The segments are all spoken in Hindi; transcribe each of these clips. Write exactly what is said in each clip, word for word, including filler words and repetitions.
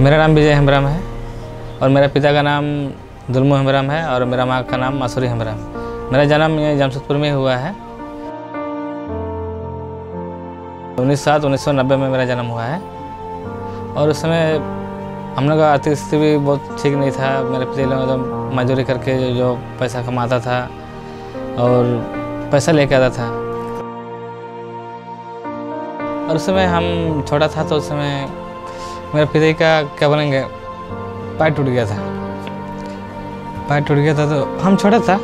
मेरा नाम विजय हेम्बरम है और मेरे पिता का नाम दुलमू हेम्बरम है और मेरा माँ का नाम मसूरी हेम्बरम है। मेरा जन्म जमशेदपुर में हुआ है। उन्नीस सात उन्नीस सौ नब्बे में मेरा जन्म हुआ है और उस समय हम लोग का आर्थिक स्थिति भी बहुत ठीक नहीं था। मेरे पिता तो मजदूरी करके जो, जो पैसा कमाता था और पैसा लेके आता था। और उस समय हम छोटा था तो उस समय मेरे पिता का क्या बोलेंगे पैर टूट गया था। पैर टूट गया था तो हम छोटा था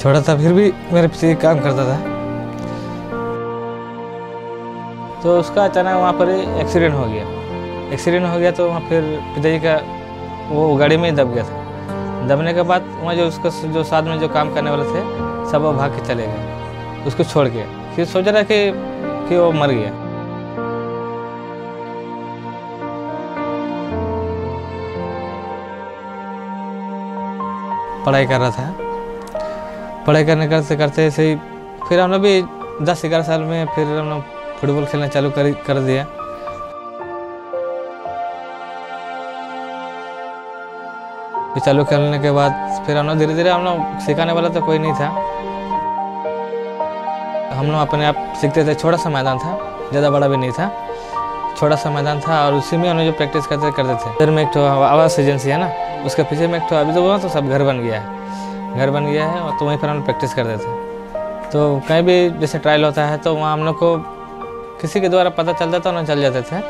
छोटा था फिर भी मेरे पिता काम करता था। तो उसका अचानक वहाँ पर एक्सीडेंट हो गया। एक्सीडेंट हो गया तो वहाँ फिर पिताजी का वो गाड़ी में ही दब गया था। दबने के बाद वहाँ जो उसका जो साथ में जो काम करने वाले थे सब वो भाग के चले गए उसको छोड़ के। फिर सोचा था कि, कि वो मर गया। पढ़ाई कर रहा था। पढ़ाई करने करते करते ऐसे ही फिर हम लोग भी दस ग्यारह साल में फिर हम लोग फुटबॉल खेलना चालू कर कर दिया। फिर चालू करने के बाद फिर हम लोग धीरे धीरे हम लोग सिखाने वाला तो कोई नहीं था। हम लोग अपने आप सीखते थे। छोटा सा मैदान था, ज़्यादा बड़ा भी नहीं था, छोटा सा मैदान था और उसी में हम लोग जो प्रैक्टिस करते करते थे। फिर में एक तो आवास एजेंसी है ना, उसके पीछे में एक तो अभी तो बोला तो सब घर बन गया है घर बन गया है और तो वहीं पर हम प्रैक्टिस करते थे। तो कहीं भी जैसे ट्रायल होता है तो वहाँ हम लोग को किसी के द्वारा पता चलता था, वहाँ चल जाते थे।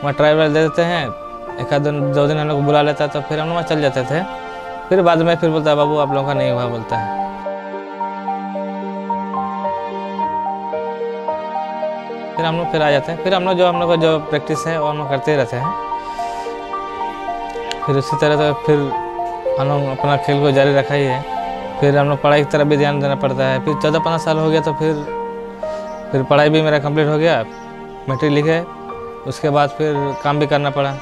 वहाँ ट्रायल वायल दे देते हैं, एक आध दिन दो दिन हम लोग बुला लेता तो फिर हम वहाँ चल जाते थे। फिर बाद में फिर बोलता है बाबू आप लोगों का नहीं हुआ बोलता है। फिर हम लोग फिर आ जाते हैं। फिर हम लोग जो हम लोग का जो प्रैक्टिस है वो हम लोग करते ही रहते हैं। फिर उसी तरह तो फिर हम लोग अपना खेल को जारी रखा ही है। फिर हम लोग पढ़ाई की तरफ भी ध्यान देना पड़ता है। फिर चौदह पंद्रह साल हो गया तो फिर फिर पढ़ाई भी मेरा कंप्लीट हो गया, मैट्रिक लिखे। उसके बाद फिर काम भी करना पड़ा।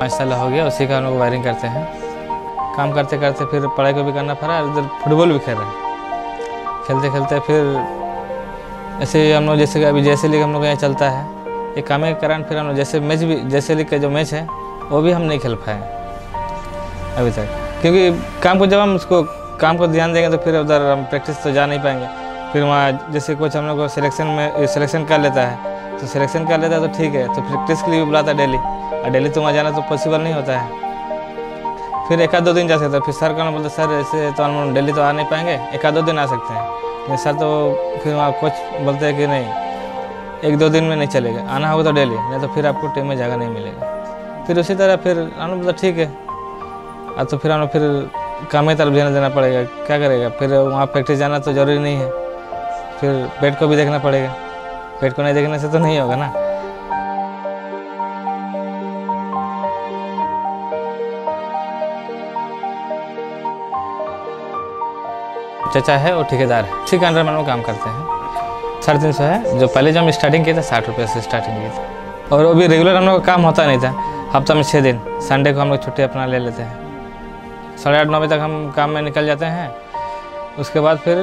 पाँच साल हो गया उसी का हम लोग वायरिंग करते हैं। काम करते करते फिर पढ़ाई को भी करना पड़ा, इधर फुटबॉल भी खेल रहे खेलते खेलते फिर ऐसे हम लोग जैसे अभी जैसे लीग हम लोग यहाँ चलता है। ये काम के कारण फिर हम लोग जैसे मैच भी जैसे लीग का जो मैच है वो भी हम नहीं खेल पाए अभी तक, क्योंकि काम को जब हम उसको काम को ध्यान देंगे तो फिर उधर हम प्रैक्टिस तो जा नहीं पाएंगे। फिर वहाँ जैसे कोच हम लोग को सिलेक्शन में सिलेक्शन कर लेता है तो सिलेक्शन कर लेता है तो ठीक है, तो प्रैक्टिस के लिए भी बुलाता है डेली और डेली तो वहाँ जाना तो पॉसिबल नहीं होता है। फिर एक आध दो दिन जा सकता है। फिर सर कहना बोलते सर ऐसे तो हम डेली तो आ नहीं पाएंगे, एक आध दो दिन आ सकते हैं। लेकिन सर तो फिर वहाँ कोच बोलते हैं कि नहीं एक दो दिन में नहीं चलेगा, आना होगा तो डेली, नहीं तो फिर आपको टीम में जगह नहीं मिलेगा। फिर उसी तरह फिर हम बोलते ठीक है अब तो फिर हम फिर काम की तरफ ध्यान देना पड़ेगा, क्या करेगा। फिर वहाँ प्रैक्टिस जाना तो जरूरी नहीं है, फिर पेट को भी देखना पड़ेगा। पेट को नहीं देखने से तो नहीं होगा ना। चचा है और ठेकेदार है, उसी के अंडर में काम करते हैं। साढ़े तीन सौ है जो पहले जो हम स्टार्टिंग किए थे, साठ रुपये से स्टार्टिंग किए थे। और वो भी रेगुलर हम लोग का काम होता नहीं था, हफ्ता में छः दिन संडे को हम लोग छुट्टी अपना ले लेते हैं। साढ़े आठ नौ बजे तक हम काम में निकल जाते हैं। उसके बाद फिर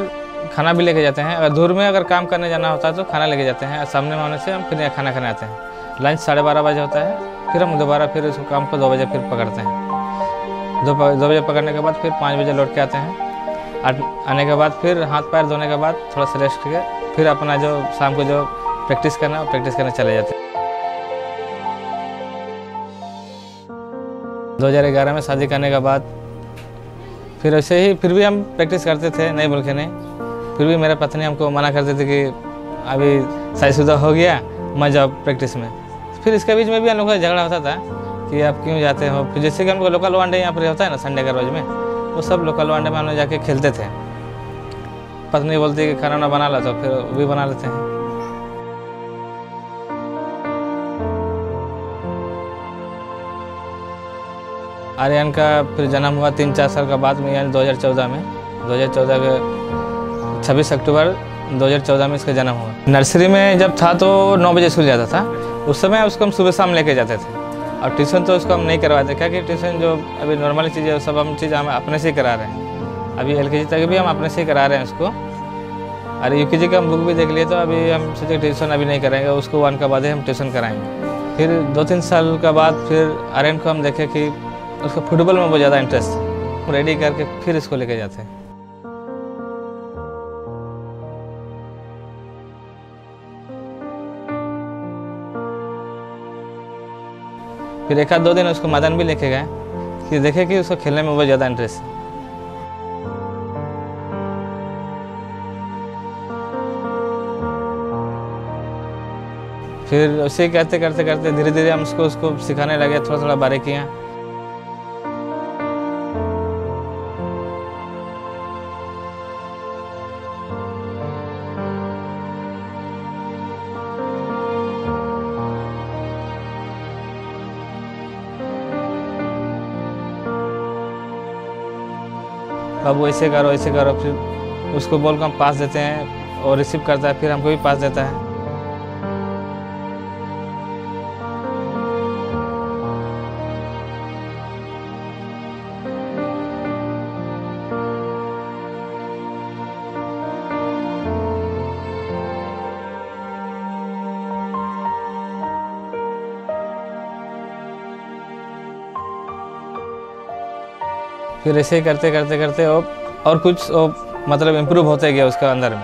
खाना भी लेके जाते हैं। अगर दूर में अगर काम करने जाना होता है तो खाना लेके जाते हैं और सामने में होने से हम फिर खाना खाने आते हैं। लंच साढ़े बारह बजे होता है। फिर हम दोबारा फिर उस काम को दो बजे फिर पकड़ते हैं। दो दो बजे पकड़ने के बाद फिर पाँच बजे लौट के आते हैं। आने के बाद फिर हाथ पैर धोने के बाद थोड़ा सा रेस्ट करके फिर अपना जो शाम को जो प्रैक्टिस करना है प्रैक्टिस करने चले जाते हैं। दो हज़ार ग्यारह में शादी करने के बाद फिर ऐसे ही फिर भी हम प्रैक्टिस करते थे, नहीं बोल के नहीं। फिर भी मेरा पत्नी हमको मना करते थे कि अभी शादीशुदा हो गया मत जाओ प्रैक्टिस में। फिर इसके बीच में भी हम लोग का झगड़ा होता था कि आप क्यों जाते हो। फिर जैसे कि हमको लोकल वनडे यहाँ पर होता है ना संडे के रोज में, वो सब लोकल वनडे में हम लोग जाके खेलते थे। पत्नी बोलती है कि खाना ना बना ला तो फिर वो भी बना लेते हैं। आर्यन का फिर जन्म हुआ तीन चार साल के बाद में, यानी दो हज़ार चौदह में। दो हज़ार चौदह के छब्बीस अक्टूबर दो हज़ार चौदह में इसका जन्म हुआ। नर्सरी में जब था तो नौ बजे स्कूल जाता था। उस समय उसको हम सुबह शाम लेके जाते थे। और ट्यूशन तो उसको हम नहीं करवाते क्या कि ट्यूशन जो अभी नॉर्मल चीज़ है सब हम चीज़ हम अपने से ही करा रहे हैं। अभी एल के जी तक भी हम अपने से ही करा रहे हैं उसको, और यू के जी का हम बुक भी देख लिए तो अभी हम सोचे ट्यूशन अभी नहीं कराएंगे उसको, वन का बाद ही हम ट्यूशन कराएंगे। फिर दो तीन साल का बाद फिर आर्यन को हम देखे कि उसको फुटबॉल में बहुत ज़्यादा इंटरेस्ट है, रेडी करके फिर इसको लेके जाते हैं। फिर एक आध दो दिन उसको मैदान भी लेके गए कि देखे कि उसको खेलने में बहुत ज़्यादा इंटरेस्ट है। फिर उसे करते करते करते धीरे धीरे हम उसको उसको सिखाने लगे थोड़ा थोड़ा बारीकियाँ। बाबू ऐसे करो ऐसे करो, फिर उसको बॉल को हम पास देते हैं और रिसीव करता है, फिर हमको भी पास देता है। फिर ऐसे ही करते करते करते और कुछ मतलब इम्प्रूव होते गया उसका अंदर में।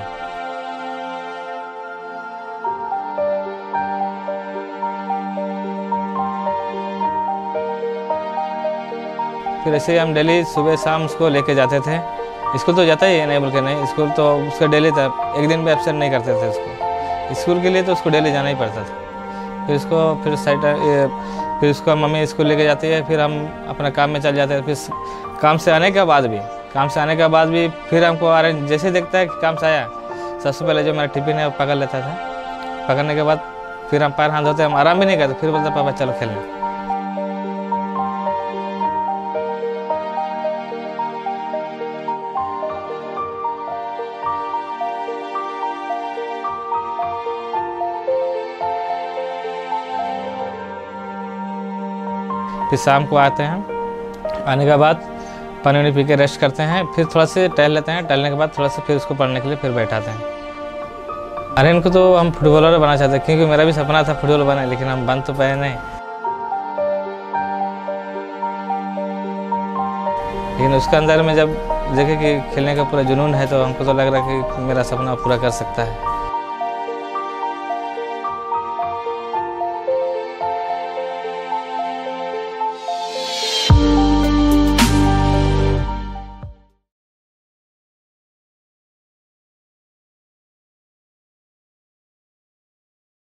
फिर ऐसे ही हम डेली सुबह शाम उसको लेके जाते थे। स्कूल तो जाता ही है नहीं बोल के नहीं, स्कूल तो उसका डेली था, एक दिन भी एब्सेंट नहीं करते थे उसको। स्कूल के लिए तो उसको डेली जाना ही पड़ता था। फिर उसको फिर सैटरडे फिर उसको मम्मी स्कूल लेके जाती है, फिर हम अपना काम में चल जाते हैं। फिर काम से आने के बाद भी काम से आने के बाद भी फिर हमको आर्यन जैसे देखता है कि काम से आया, सबसे पहले जो मेरा टिफिन है वो पकड़ लेता था। पकड़ने के बाद फिर हम पैर हाथ धोते, हम आराम भी नहीं करते, फिर बोलते पापा चलो खेलने। फिर शाम को आते हैं, आने के बाद पानी वानी पी के रेस्ट करते हैं, फिर थोड़ा से टहल लेते हैं। टहलने के बाद थोड़ा सा फिर उसको पढ़ने के लिए फिर बैठाते हैं। आर्यन को तो हम फुटबॉलर बना चाहते हैं क्योंकि मेरा भी सपना था फुटबॉल बना, लेकिन हम बन तो पाए नहीं। लेकिन उसके अंदर में जब देखे कि खेलने का पूरा जुनून है तो हमको तो लग रहा है कि मेरा सपना पूरा कर सकता है।